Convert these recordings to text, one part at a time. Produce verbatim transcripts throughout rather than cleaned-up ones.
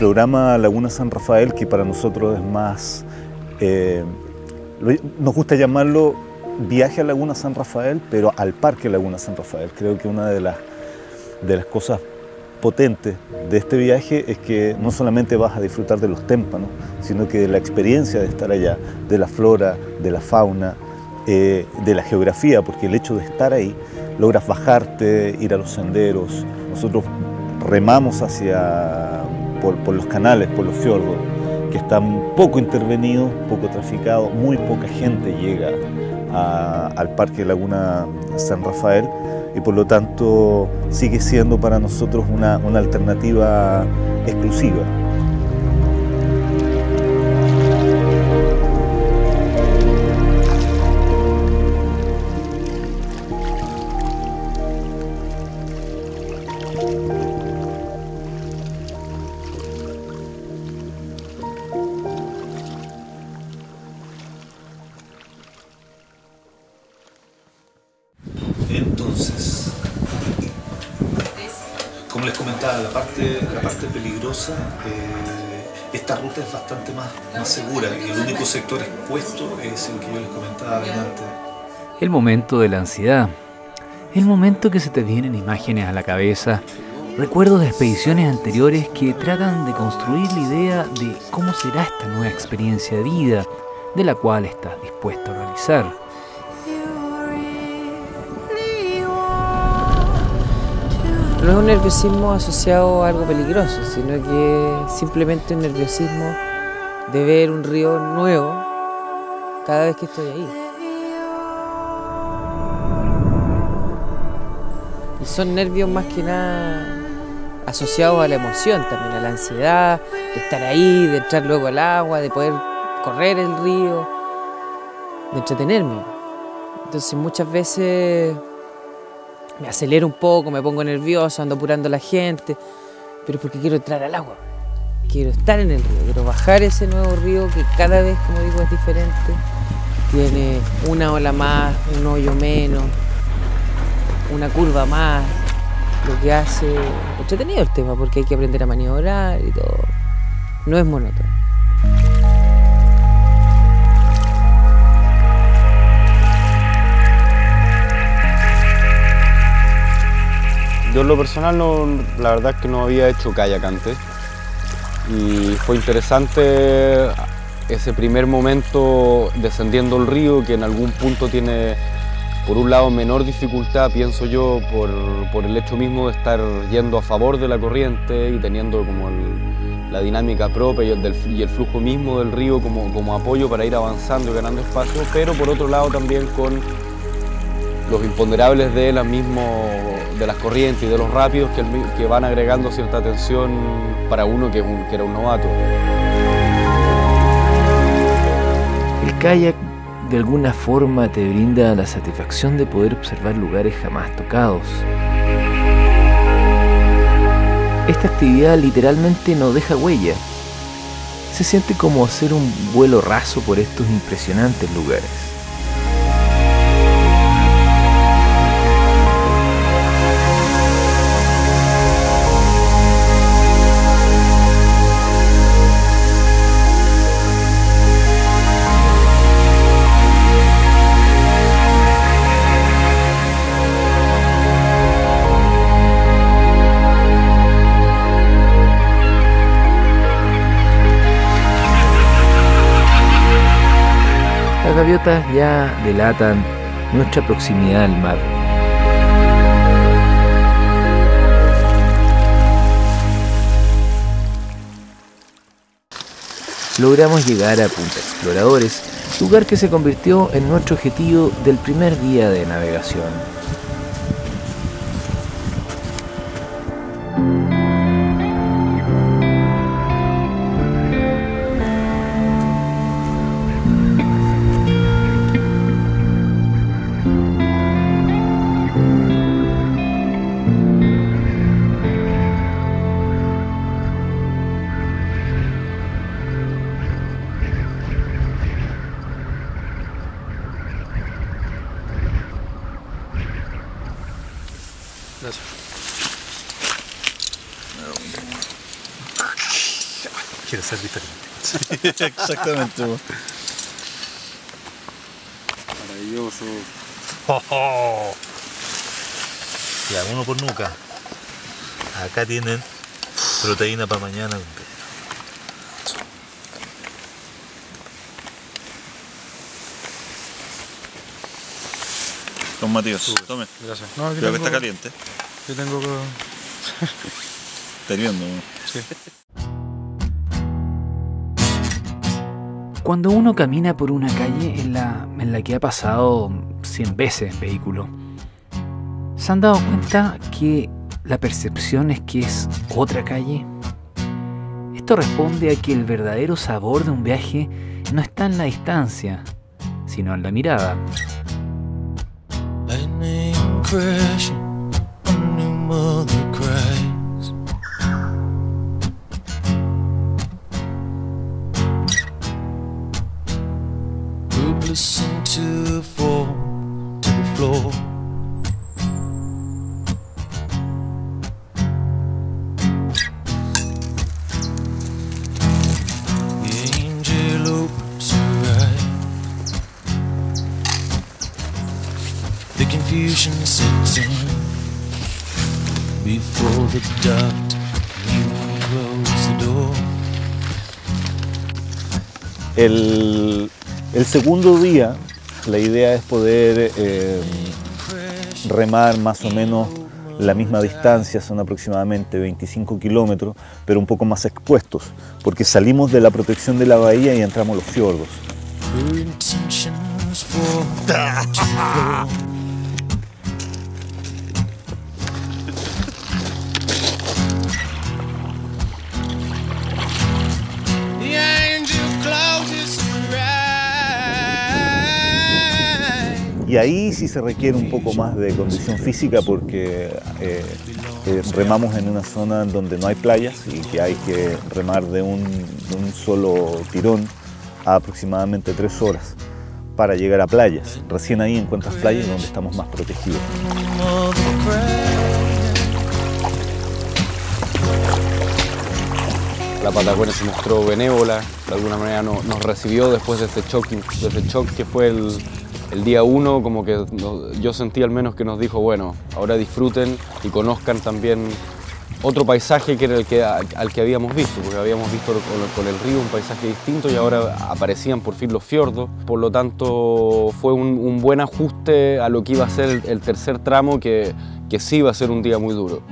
programa Laguna San Rafael, que para nosotros es más, eh, nos gusta llamarlo viaje a Laguna San Rafael, pero al Parque Laguna San Rafael. Creo que una de las, de las cosas potentes de este viaje es que no solamente vas a disfrutar de los témpanos, sino que de la experiencia de estar allá, de la flora, de la fauna, eh, de la geografía, porque el hecho de estar ahí, logras bajarte, ir a los senderos. Nosotros remamos hacia, por, por los canales, por los fiordos, que están poco intervenidos, poco traficados, muy poca gente llega a, al Parque Laguna San Rafael, y por lo tanto sigue siendo para nosotros una, una alternativa exclusiva. Entonces, como les comentaba, la parte, la parte peligrosa, eh, esta ruta es bastante más, más segura, y el único sector expuesto es el que yo les comentaba antes. El momento de la ansiedad, el momento que se te vienen imágenes a la cabeza, recuerdos de expediciones anteriores que tratan de construir la idea de cómo será esta nueva experiencia de vida de la cual estás dispuesto a realizar. No es un nerviosismo asociado a algo peligroso, sino que simplemente un nerviosismo de ver un río nuevo cada vez que estoy ahí. Y son nervios más que nada asociados a la emoción también, a la ansiedad, de estar ahí, de entrar luego al agua, de poder correr el río, de entretenerme. Entonces muchas veces me acelero un poco, me pongo nervioso, ando apurando a la gente, pero es porque quiero entrar al agua, quiero estar en el río, quiero bajar ese nuevo río que cada vez, como digo, es diferente, tiene una ola más, un hoyo menos, una curva más, lo que hace entretenido el tema, porque hay que aprender a maniobrar y todo, no es monótono. Yo en lo personal, no, la verdad es que no había hecho kayak antes, y fue interesante ese primer momento descendiendo el río, que en algún punto tiene, por un lado, menor dificultad, pienso yo, por, por el hecho mismo de estar yendo a favor de la corriente y teniendo como el, la dinámica propia y el, del, y el flujo mismo del río como, como apoyo para ir avanzando y ganando espacio, pero por otro lado también con los imponderables de las mismas, de las corrientes y de los rápidos que, que van agregando cierta tensión para uno que, un, que era un novato. El kayak de alguna forma te brinda la satisfacción de poder observar lugares jamás tocados. Esta actividad literalmente no deja huella. Se siente como hacer un vuelo raso por estos impresionantes lugares. Las gaviotas ya delatan nuestra proximidad al mar. Logramos llegar a Punta Exploradores, lugar que se convirtió en nuestro objetivo del primer día de navegación. Gracias. quiere ser diferente. Sí, exactamente. Maravilloso. Oh, oh. Ya, uno por nuca. Acá tienen proteína para mañana. Don Matías, tome. Gracias. No, creo que está caliente. Yo tengo que... Teniendo. Sí. Cuando uno camina por una calle en la, en la que ha pasado cien veces en vehículo, ¿se han dado cuenta que la percepción es que es otra calle? Esto responde a que el verdadero sabor de un viaje no está en la distancia, sino en la mirada. El, el segundo día, la idea es poder eh, remar más o menos la misma distancia, son aproximadamente veinticinco kilómetros, pero un poco más expuestos, porque salimos de la protección de la bahía y entramos a los fiordos. Y ahí sí se requiere un poco más de condición física porque eh, eh, remamos en una zona donde no hay playas y que hay que remar de un, de un solo tirón a aproximadamente tres horas para llegar a playas. Recién ahí encuentras playas donde estamos más protegidos. La Patagonia se mostró benévola, de alguna manera no, nos recibió después de ese shock, de ese shock que fue el... El día uno, como que no, yo sentí al menos que nos dijo, bueno, ahora disfruten y conozcan también otro paisaje que era el que, al que habíamos visto, porque habíamos visto con, con el río un paisaje distinto y ahora aparecían por fin los fiordos. Por lo tanto, fue un, un buen ajuste a lo que iba a ser el, el tercer tramo, que, que sí iba a ser un día muy duro.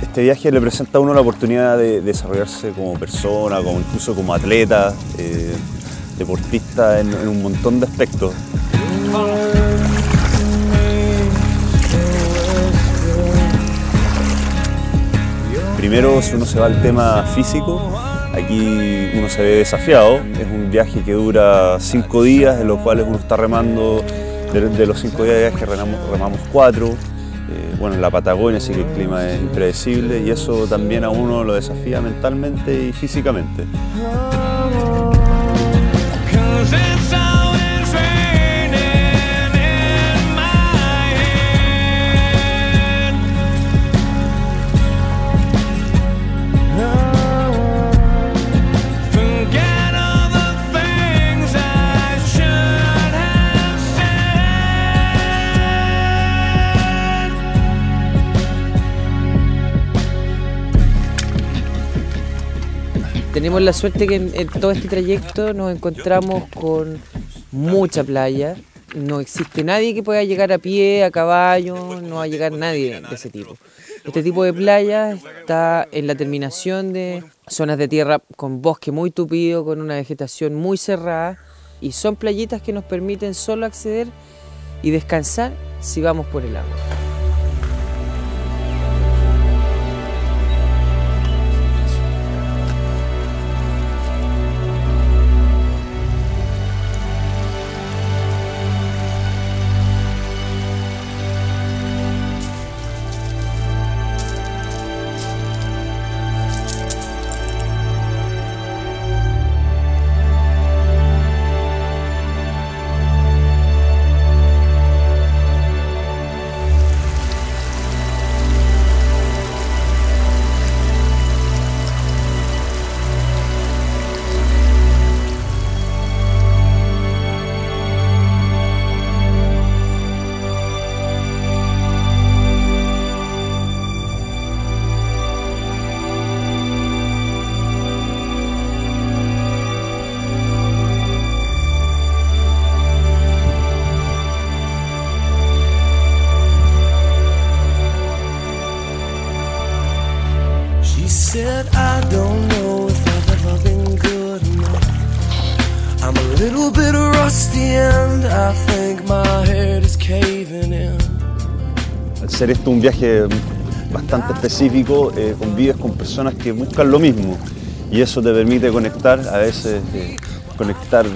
Este viaje le presenta a uno la oportunidad de desarrollarse como persona, como incluso como atleta, eh, deportista en, en un montón de aspectos. Primero, si uno se va al tema físico, aquí uno se ve desafiado. Es un viaje que dura cinco días, en los cuales uno está remando, de, de los cinco días que remamos, remamos cuatro. Eh, bueno, en la Patagonia sí que el clima es impredecible y eso también a uno lo desafía mentalmente y físicamente. Tenemos la suerte que en, en todo este trayecto nos encontramos con mucha playa. No existe nadie que pueda llegar a pie, a caballo, no va a llegar nadie de ese tipo. Este tipo de playa está en la terminación de zonas de tierra con bosque muy tupido, con una vegetación muy cerrada, y son playitas que nos permiten solo acceder y descansar si vamos por el agua. little bit rusty and I think my head is caving in. Al ser esto un viaje bastante específico, eh, convives con personas que buscan lo mismo y eso te permite conectar, a veces eh, conectar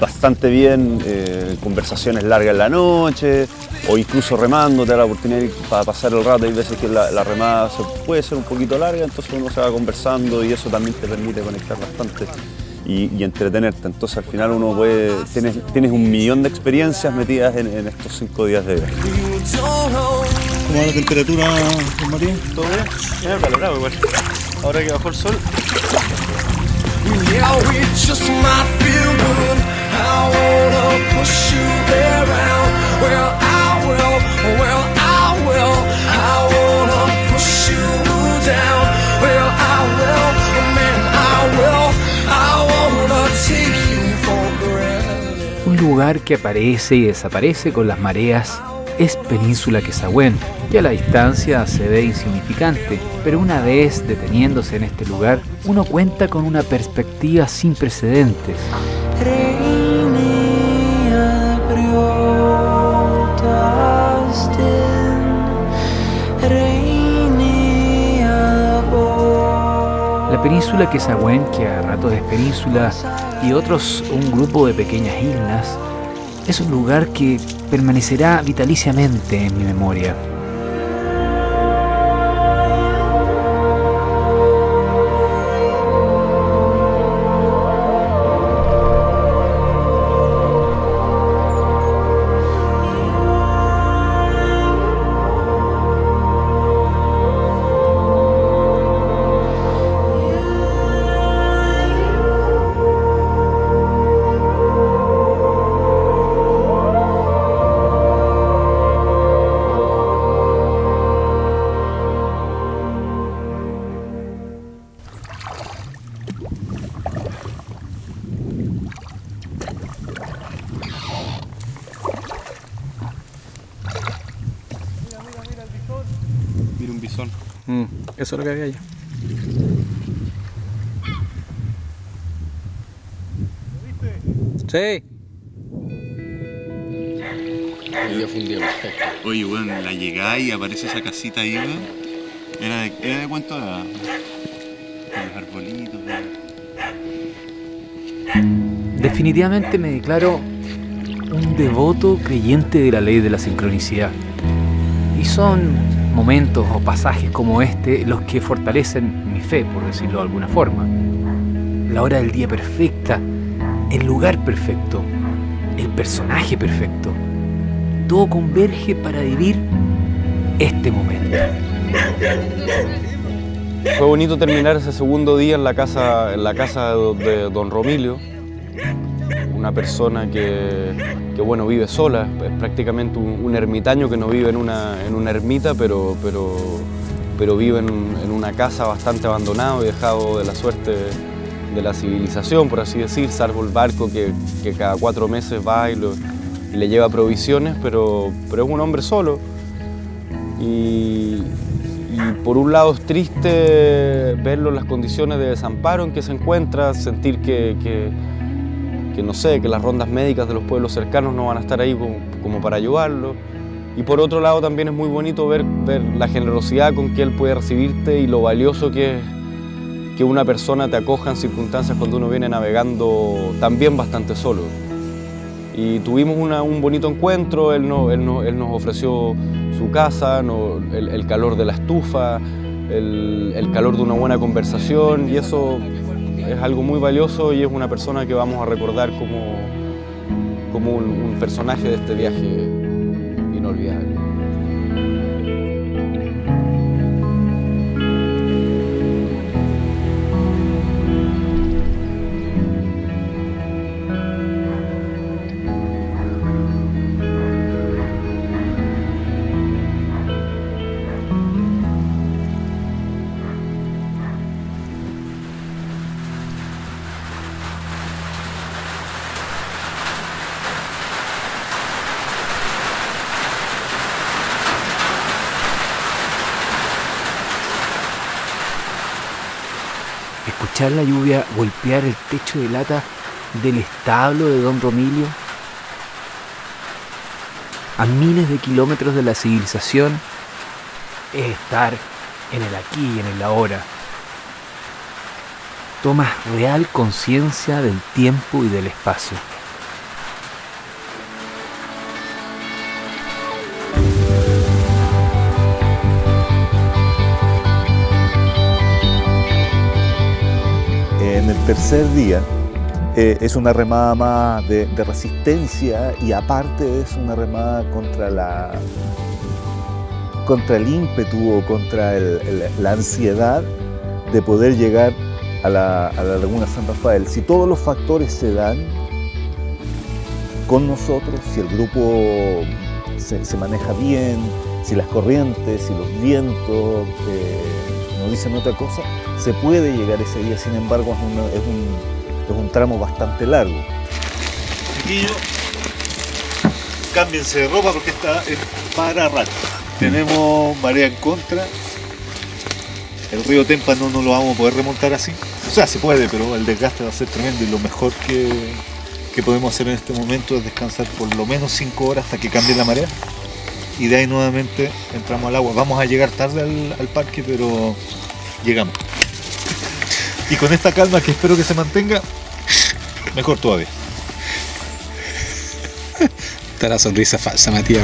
bastante bien, eh, conversaciones largas en la noche o incluso remando, te da la oportunidad para pasar el rato. Hay veces que la, la remada se puede ser un poquito larga, entonces uno se va conversando y eso también te permite conectar bastante y, y entretenerte. Entonces al final uno puede, tienes, tienes un millón de experiencias metidas en, en estos cinco días de viaje. ¿Cómo va la temperatura, don Matías? ¿Todo bien? Ya me calorado igual. Ahora que bajó el sol. Un lugar que aparece y desaparece con las mareas es Península Quesahuén, que a la distancia se ve insignificante, pero una vez deteniéndose en este lugar, uno cuenta con una perspectiva sin precedentes. La península Quesahuén, que a ratos es península y otros un grupo de pequeñas islas, es un lugar que permanecerá vitaliciamente en mi memoria. Mm, eso es lo que había allá. ¿Lo viste? Sí. El día fue un día perfecto. Oye, weón, bueno, la llegada y aparece esa casita ahí, weón. ¿Era de, era de cuánto edad? Los arbolitos, weón. Definitivamente me declaro un devoto creyente de la ley de la sincronicidad. Y son momentos o pasajes como este los que fortalecen mi fe, por decirlo de alguna forma. La hora del día perfecta, el lugar perfecto, el personaje perfecto. Todo converge para vivir este momento. Fue bonito terminar ese segundo día en la casa, en la casa de don Romilio, una persona que... que bueno, vive sola, es prácticamente un, un ermitaño que no vive en una, en una ermita, pero, pero, pero vive en, en una casa bastante abandonada y dejado de la suerte de la civilización, por así decir, salvo el barco que, que cada cuatro meses va y, lo, y le lleva provisiones, pero, pero es un hombre solo. Y, y por un lado es triste verlo en las condiciones de desamparo en que se encuentra, sentir que... que que no sé, que las rondas médicas de los pueblos cercanos no van a estar ahí como, como para ayudarlo. Y por otro lado también es muy bonito ver, ver la generosidad con que él puede recibirte y lo valioso que es que una persona te acoja en circunstancias cuando uno viene navegando también bastante solo. Y tuvimos una, un bonito encuentro, él, no, él, no, él nos ofreció su casa, no, el, el calor de la estufa, el, el calor de una buena conversación y eso... es algo muy valioso y es una persona que vamos a recordar como, como un, un personaje de este viaje inolvidable. Escuchar la lluvia golpear el techo de lata del establo de Don Romilio, a miles de kilómetros de la civilización, es estar en el aquí y en el ahora. Tomas real conciencia del tiempo y del espacio. En el tercer día eh, es una remada más de, de resistencia, y aparte es una remada contra la contra el ímpetu o contra el, el, la ansiedad de poder llegar a la, a la Laguna San Rafael. Si todos los factores se dan con nosotros, si el grupo se, se maneja bien, si las corrientes, si los vientos eh, no dicen otra cosa, se puede llegar ese día. Sin embargo, es, una, es, un, es un tramo bastante largo. Chiquillos, cámbiense de ropa porque está es para rato. Tenemos marea en contra. El río Tempa no, no lo vamos a poder remontar así. O sea, se puede, pero el desgaste va a ser tremendo, y lo mejor que, que podemos hacer en este momento es descansar por lo menos cinco horas hasta que cambie la marea, y de ahí nuevamente entramos al agua. Vamos a llegar tarde al, al parque, pero llegamos. Y con esta calma, que espero que se mantenga, mejor todavía. Está la sonrisa falsa, Matías.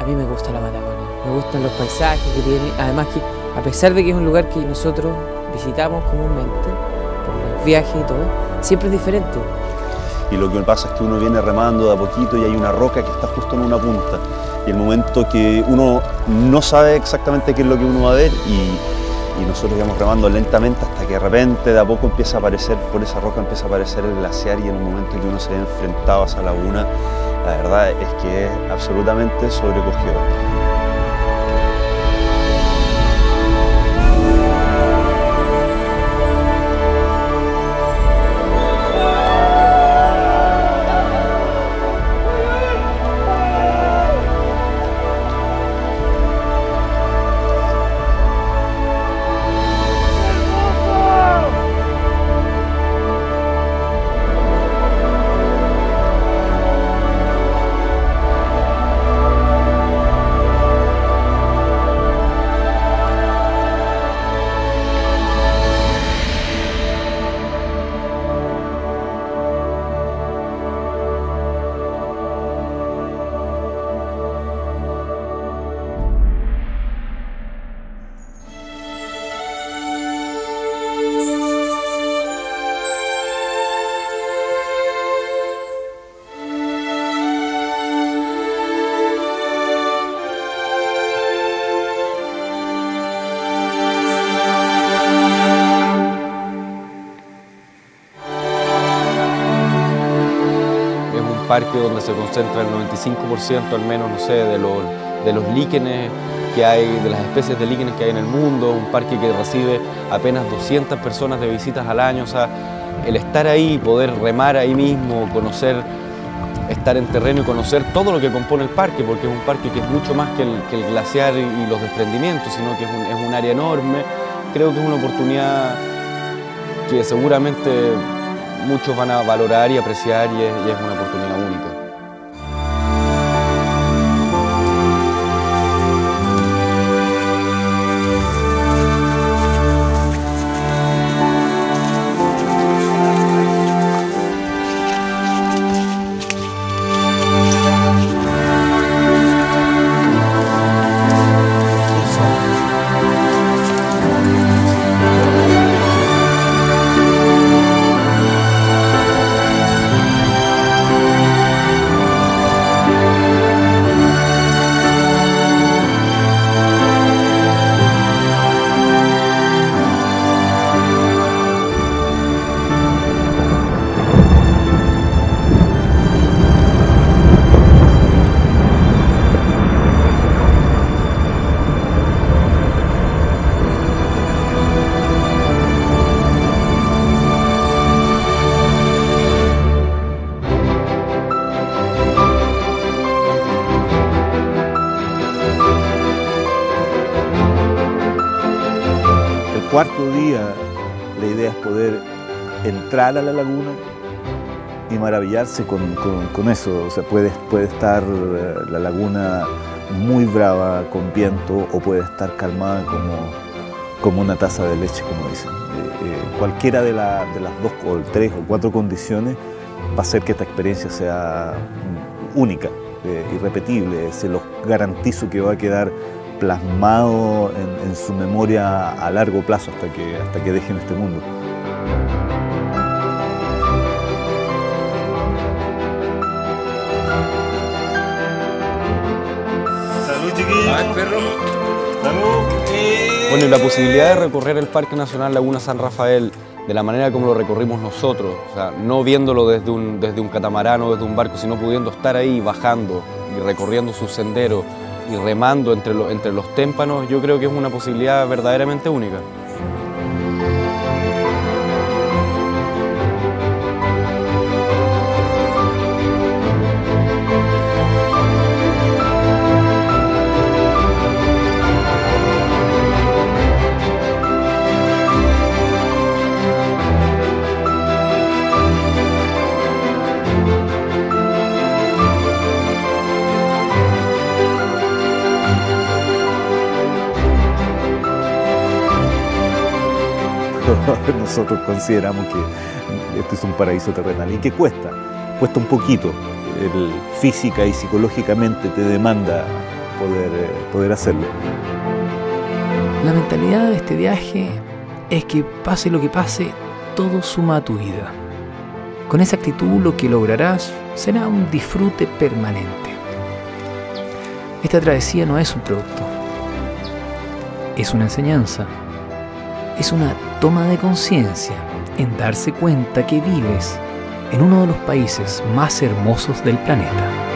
A mí me gusta la Patagonia, me gustan los paisajes que tiene, además que a pesar de que es un lugar que nosotros visitamos comúnmente, por los viajes y todo, siempre es diferente. Y lo que me pasa es que uno viene remando de a poquito y hay una roca que está justo en una punta, y el momento que uno no sabe exactamente qué es lo que uno va a ver, y, y nosotros vamos remando lentamente hasta que de repente de a poco empieza a aparecer, por esa roca empieza a aparecer el glaciar, y en el momento que uno se ve enfrentado a esa laguna, la verdad es que es absolutamente sobrecogedor. Parque donde se concentra el noventa y cinco por ciento al menos, no sé, de los, de los líquenes que hay, de las especies de líquenes que hay en el mundo. Un parque que recibe apenas doscientas personas de visitas al año. O sea, el estar ahí, poder remar ahí mismo, conocer, estar en terreno y conocer todo lo que compone el parque, porque es un parque que es mucho más que el, que el glaciar y los desprendimientos, sino que es un, es un área enorme. Creo que es una oportunidad que seguramente muchos van a valorar y apreciar, y es, y es una oportunidad única. cuarto día, la idea es poder entrar a la laguna y maravillarse con, con, con eso. O sea, puede, puede estar la laguna muy brava con viento o puede estar calmada como, como una taza de leche, como dicen. Eh, eh, cualquiera de, la, de las dos o tres o cuatro condiciones va a hacer que esta experiencia sea única, eh, irrepetible. Se los garantizo que va a quedar plasmado en, en su memoria a largo plazo hasta que, hasta que dejen este mundo. Salud, chiquillos. A ver, perro. Salud. Bueno, y la posibilidad de recorrer el Parque Nacional Laguna San Rafael de la manera como lo recorrimos nosotros, o sea, no viéndolo desde un, desde un catamarán o desde un barco, sino pudiendo estar ahí bajando y recorriendo sus senderos y remando entre, lo, entre los témpanos, yo creo que es una posibilidad verdaderamente única. Nosotros consideramos que esto es un paraíso terrenal y que cuesta, cuesta un poquito. El, física y psicológicamente te demanda poder, poder hacerlo. La mentalidad de este viaje es que pase lo que pase, todo suma a tu vida. Con esa actitud lo que lograrás será un disfrute permanente. Esta travesía no es un producto, es una enseñanza. Es una toma de conciencia en darse cuenta que vives en uno de los países más hermosos del planeta.